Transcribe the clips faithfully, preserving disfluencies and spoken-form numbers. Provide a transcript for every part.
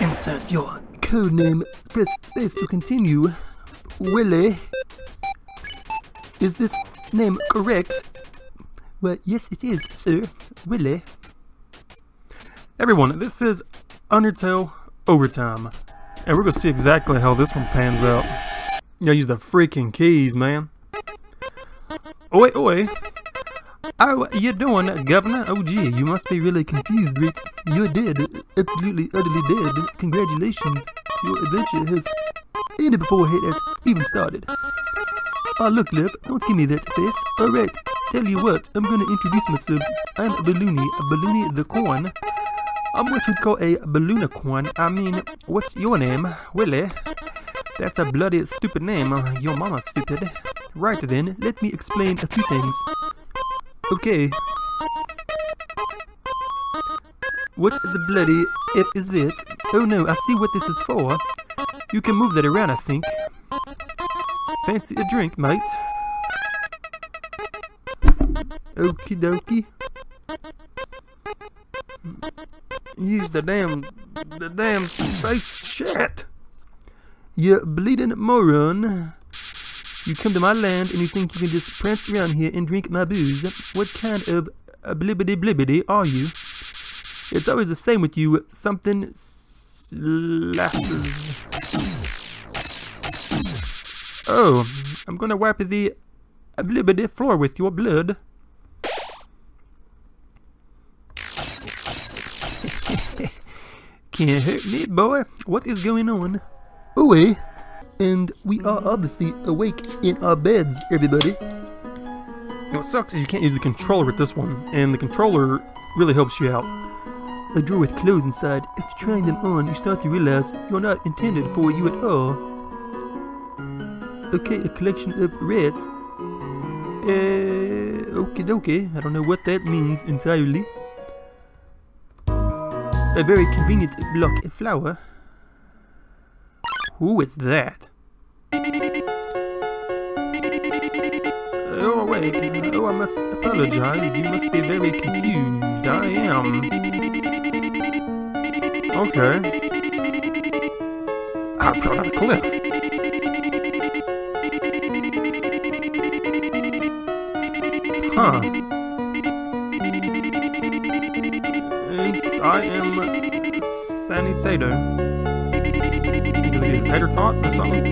Insert your code name, press space to continue. Willie, is this name correct? Well, yes it is, sir. Willie. Everyone, this is Undertale Overtime, and we're gonna see exactly how this one pans out. You gotta use the freaking keys, man. Oi, oi. How you doing, Governor? Oh gee, you must be really confused, Rick. You're dead. Absolutely, utterly dead. Congratulations. Your adventure has ended before it has even started. Oh look, love, don't give me that face. Alright, tell you what, I'm gonna introduce myself. I'm Balloony, Balloony the Corn. I'm what you'd call a balloonicorn. I mean, what's your name? Willie? That's a bloody stupid name. Your mama's stupid. Right then, let me explain a few things. Okay. What the bloody F is that? Oh no, I see what this is for. You can move that around, I think. Fancy a drink, mate? Okie dokie. Use the damn, the damn face shit. You bleeding moron. You come to my land and you think you can just prance around here and drink my booze. What kind of blibbity blibbity are you? It's always the same with you. Something slashes. Oh, I'm gonna wipe the blibbity floor with your blood. Can't hurt me, boy. What is going on? Away. And we are obviously awake in our beds, everybody. You know, what sucks is you can't use the controller with this one, and the controller really helps you out. A drawer with clothes inside. After trying them on, you start to realize you're not intended for you at all. Okay, a collection of rats. Uh, okie dokie. I don't know what that means entirely. A very convenient block of flour. Who is that? Oh wait, oh I must apologize, you must be very confused, I am. Okay. I fell off a cliff. Huh. I am Sanitator. Is it Sanitator talk or something?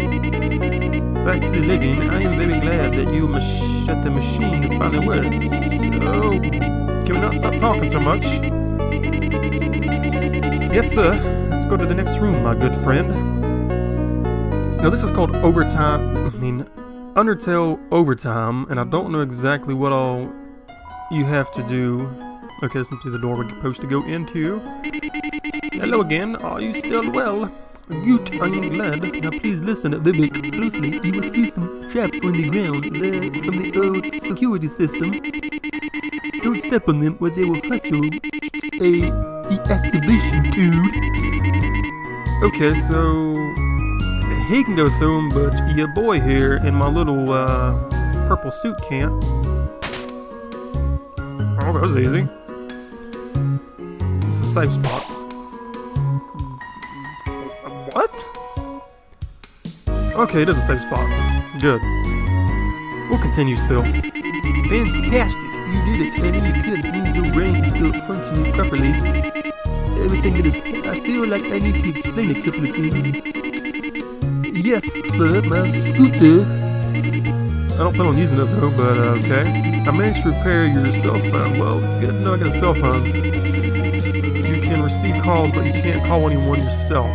Back to the living. I am very glad that you mach that the machine finally works. Oh, can we not stop talking so much? Yes, sir. Let's go to the next room, my good friend. Now this is called Overtime. I mean, Undertale Overtime, and I don't know exactly what all you have to do. Okay, let's see the door we're supposed to go into. Hello again, are you still well? Good, I am glad. Now please listen very closely. You will see some traps on the ground there from the old security system. Don't step on them or they will cut you a deactivation tube. Okay, so he can go through them, but your boy here in my little uh, purple suit can't. Oh, that was easy. It's a safe spot. What? Okay, it is a safe spot. Good. We'll continue still. Fantastic! You did it, and it good means your brain is still functioning properly. Everything it is. I feel like I need to explain a couple of things. Yes, sir, my scooter. I don't plan on using it though, but uh, okay. I managed to repair your cell phone. Well, good, no, I got a cell phone. You can receive calls, but you can't call anyone yourself.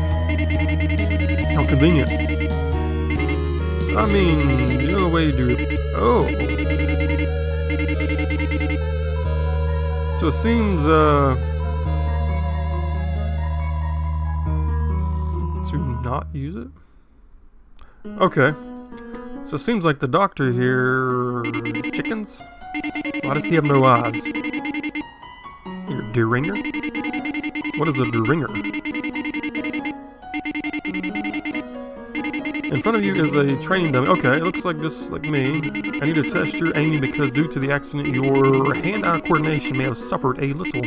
How convenient. I mean, you know the way to do it. Oh. So it seems, uh... to not use it? Okay. So it seems like the doctor here... chickens? Why does he have no eyes? Your deringer? What is a deringer? In front of you is a training dummy. Okay, it looks like just like me. I need to test your aiming because due to the accident, your hand-eye coordination may have suffered a little.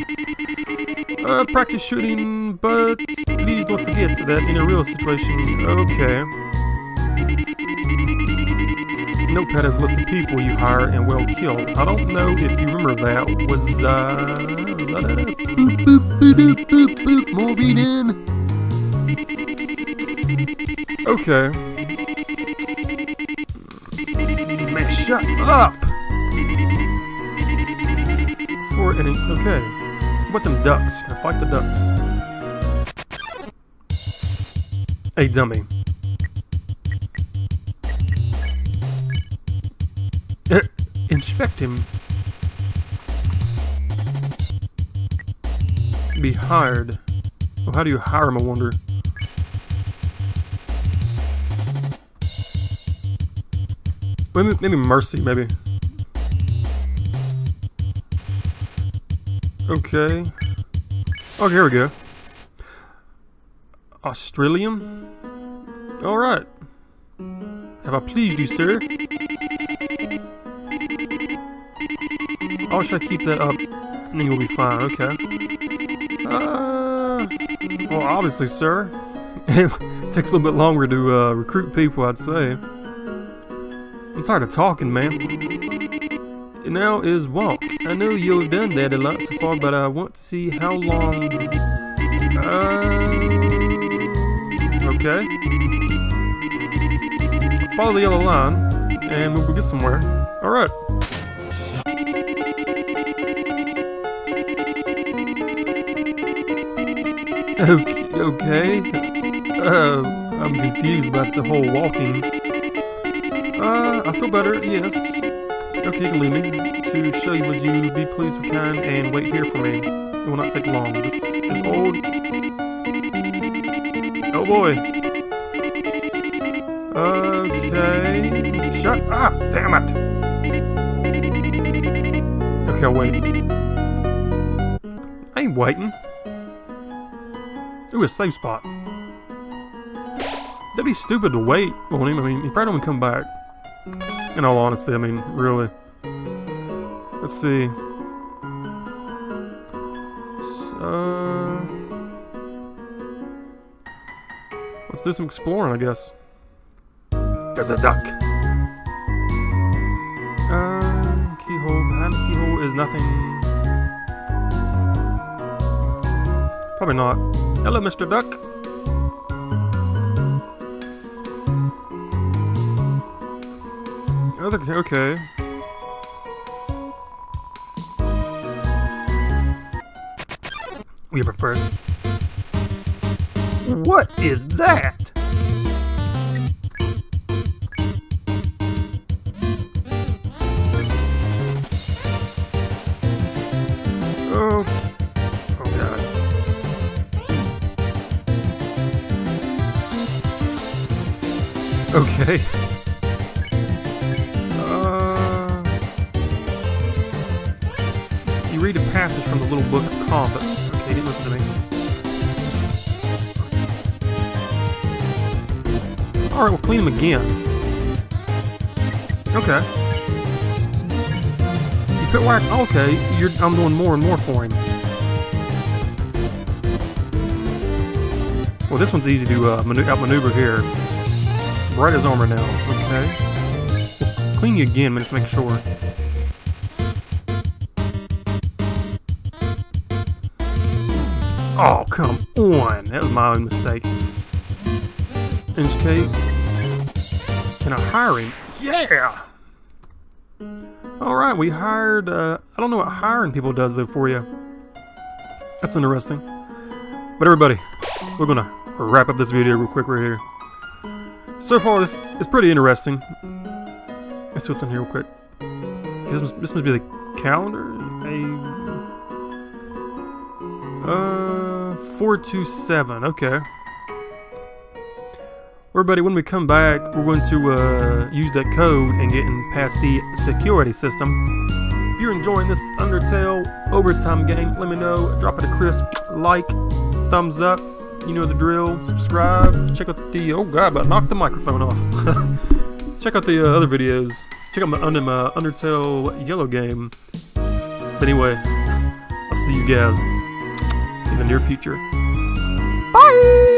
Uh, practice shooting, but please don't forget that in a real situation. Okay. Notepad has a list of people you hire and will kill. I don't know if you remember that. Was, uh... Boop, boop, boop, boop, boop, boop, moving in. Okay. Man, shut up! For any... Okay. What about them ducks? Can I fight the ducks? Hey, dummy. Inspect him. Be hired. Well, how do you hire him, I wonder? Maybe, maybe mercy, maybe. Okay. Oh, here we go. Australian? Alright. Have I pleased you, sir? Oh, should I keep that up? And then you'll be fine, okay. Uh, well, obviously, sir. It takes a little bit longer to uh, recruit people, I'd say. I'm tired of talking, man. And now is walk. I know you've done that a lot so far, but I want to see how long... Uh... Okay. Follow the yellow line, and we'll get somewhere. Alright. Okay. Uh, I'm confused about the whole walking. Uh, I feel better, yes. Okay, you can leave me. To show you, would you be pleased with kind and wait here for me? It will not take long. This is old. Oh boy. Okay. Shut up! Damn it! Okay, I'll wait. I ain't waiting. Ooh, a safe spot. That'd be stupid to wait on him. I mean, he probably don't come back. In all honesty, I mean, really. Let's see. So, let's do some exploring, I guess. There's a duck. Uh, keyhole. Behind the keyhole is nothing. Probably not. Hello, Mister Duck. Okay. Okay. We have a first. What is that? Oh. Oh God. Okay. Read a passage from the little book of Compass. Okay, didn't listen to me. Alright, we'll clean him again. Okay. You put whack. Okay, you're, I'm doing more and more for him. Well, this one's easy to uh, manu outmaneuver here. Right as armor now. Okay. We'll clean you again, let's make sure. Oh, come on! That was my own mistake. Inch cake. Can I hire him? Yeah! Alright, we hired... Uh, I don't know what hiring people does, though, for you. That's interesting. But everybody, we're gonna wrap up this video real quick right here. So far, this is pretty interesting. Let's see what's in here real quick. This must, this must be the calendar? A... Uh, four two seven, okay. Everybody, when we come back, we're going to uh, use that code and getting past the security system. If you're enjoying this Undertale Overtime game, let me know. Drop it a crisp like, thumbs up, You know the drill. Subscribe. Check out the... Oh god, I knocked the microphone off. Check out the uh, other videos. Check out my, under, my Undertale Yellow game. But anyway, I'll see you guys in the near future. Bye!